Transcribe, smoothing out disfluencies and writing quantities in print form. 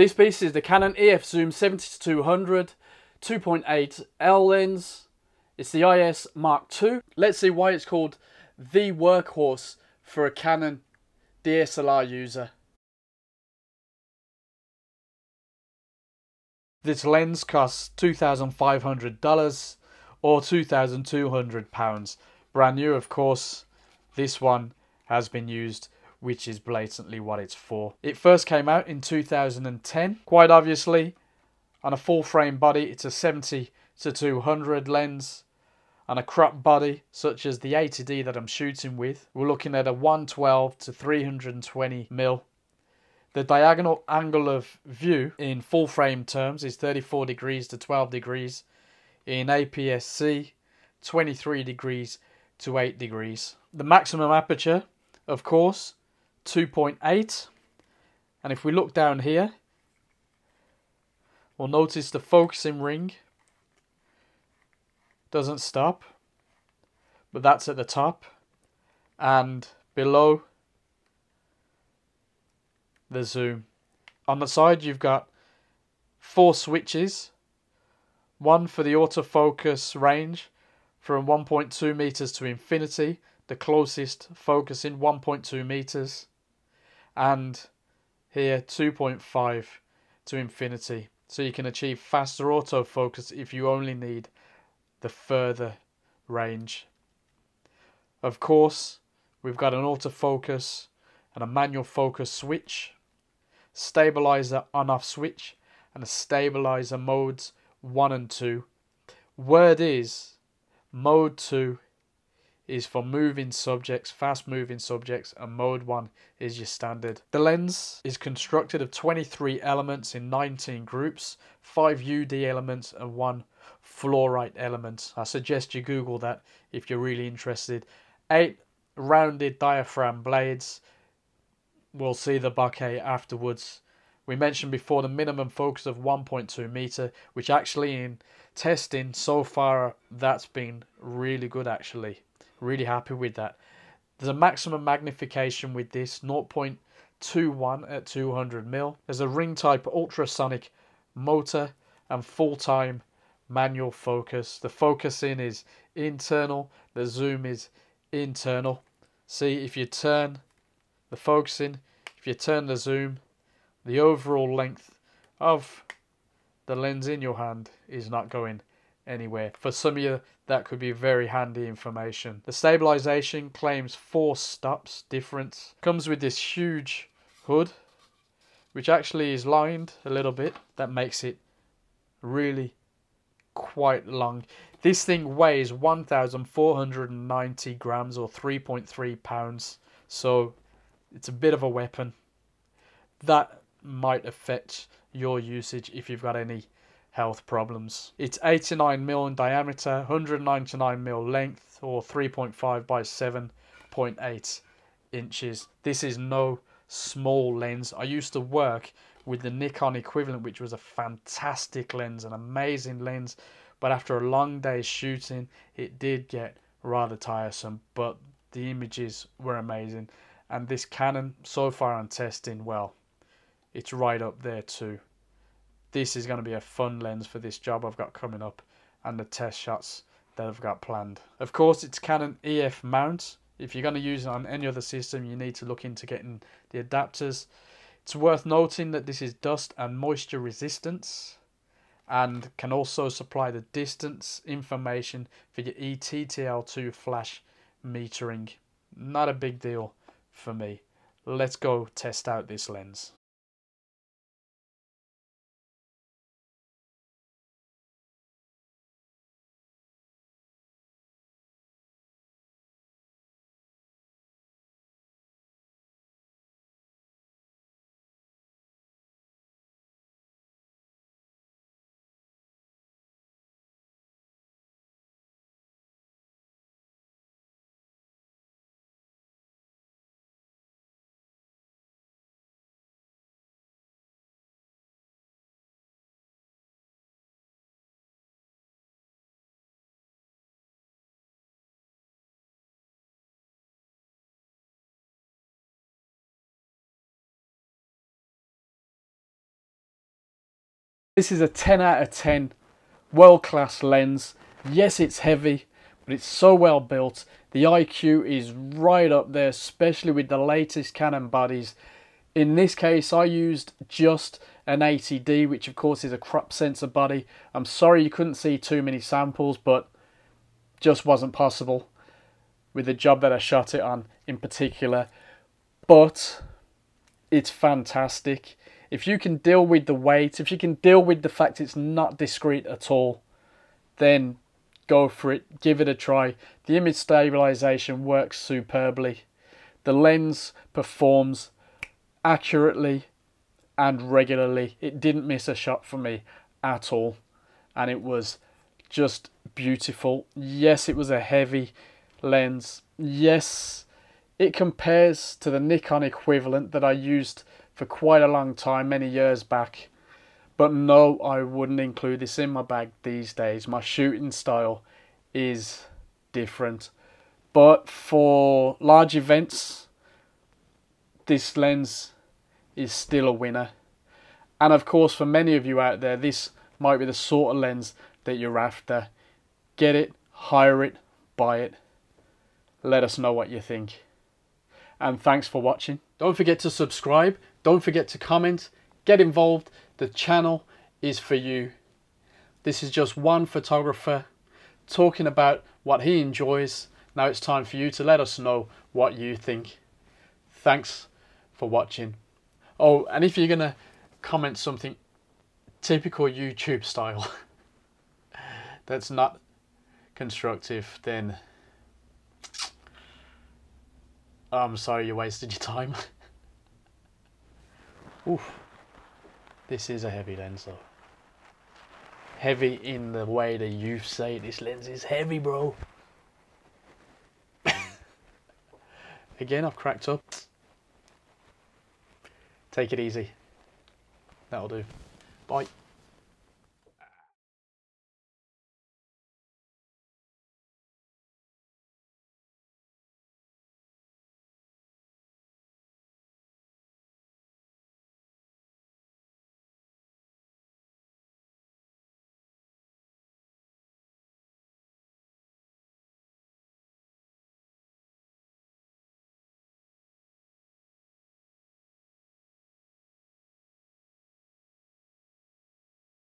This piece is the Canon EF Zoom 70-200 2.8L lens. It's the IS Mark II. Let's see why it's called the workhorse for a Canon DSLR user. This lens costs $2,500 or £2,200. Brand new, of course. This one has been used, which is blatantly what it's for. It first came out in 2010. Quite obviously, on a full frame body, it's a 70-200 lens. On a crop body, such as the 80D that I'm shooting with, we're looking at a 112-320mm. The diagonal angle of view in full frame terms is 34 degrees to 12 degrees. In APS-C, 23 degrees to 8 degrees. The maximum aperture, of course, 2.8. And if we look down here, we'll notice the focusing ring doesn't stop, but that's at the top, and below the zoom. On the side you've got four switches, one for the autofocus range from 1.2 meters to infinity, the closest focusing 1.2 meters, and here 2.5 to infinity. So you can achieve faster autofocus if you only need the further range. Of course, we've got an autofocus and a manual focus switch, stabilizer on-off switch, and a stabilizer modes 1 and 2. Word is, mode 2 is for moving subjects, fast moving subjects, and mode 1 is your standard. The lens is constructed of 23 elements in 19 groups, 5 UD elements and 1 fluorite element. I suggest you Google that if you're really interested. 8 rounded diaphragm blades. We'll see the bokeh afterwards. We mentioned before the minimum focus of 1.2 meter, which actually in testing so far, that's been really good actually. Really happy with that. There's a maximum magnification with this, 0.21 at 200mm. There's a ring type ultrasonic motor and full-time manual focus. The focusing is internal, the zoom is internal. See, if you turn the focusing, if you turn the zoom, the overall length of the lens in your hand is not going anywhere. For some of you, that could be very handy information. The stabilization claims 4 stops difference. Comes with this huge hood, which actually is lined a little bit. That makes it really quite long. This thing weighs 1,490 grams or 3.3 pounds. So it's a bit of a weapon. That might affect your usage if you've got any health problems. It's 89mm in diameter, 199mm length, or 3.5 by 7.8 inches. This is no small lens. I used to work with the Nikon equivalent, which was a fantastic lens, an amazing lens, but after a long day's shooting, it did get rather tiresome, but the images were amazing. And this Canon, so far on testing, well, it's right up there too. This is going to be a fun lens for this job I've got coming up and the test shots that I've got planned. Of course, it's Canon EF mount. If you're going to use it on any other system, you need to look into getting the adapters. It's worth noting that this is dust and moisture resistance and can also supply the distance information for your ETTL2 flash metering. Not a big deal for me. Let's go test out this lens. This is a 10 out of 10 world-class lens. Yes, it's heavy, but it's so well built. The IQ is right up there, especially with the latest Canon bodies. In this case, I used just an 80D, which of course is a crop sensor body. I'm sorry you couldn't see too many samples, but just wasn't possible with the job that I shot it on in particular. But it's fantastic. If you can deal with the weight, if you can deal with the fact it's not discrete at all, then go for it, give it a try. The image stabilization works superbly. The lens performs accurately and regularly. It didn't miss a shot for me at all, and it was just beautiful. Yes, it was a heavy lens. Yes, it compares to the Nikon equivalent that I used for quite a long time, many years back. But no, I wouldn't include this in my bag these days. My shooting style is different. But for large events, this lens is still a winner. And of course, for many of you out there, this might be the sort of lens that you're after. Get it, hire it, buy it. Let us know what you think. And thanks for watching. Don't forget to subscribe. Don't forget to comment. Get involved. The channel is for you. This is just one photographer talking about what he enjoys. Now it's time for you to let us know what you think. Thanks for watching. Oh, and if you're gonna comment something typical YouTube style that's not constructive, then I'm sorry you wasted your time. Oof. This is a heavy lens though. Heavy in the way that you say this lens is heavy, bro. Again, I've cracked up. Take it easy. That'll do. Bye.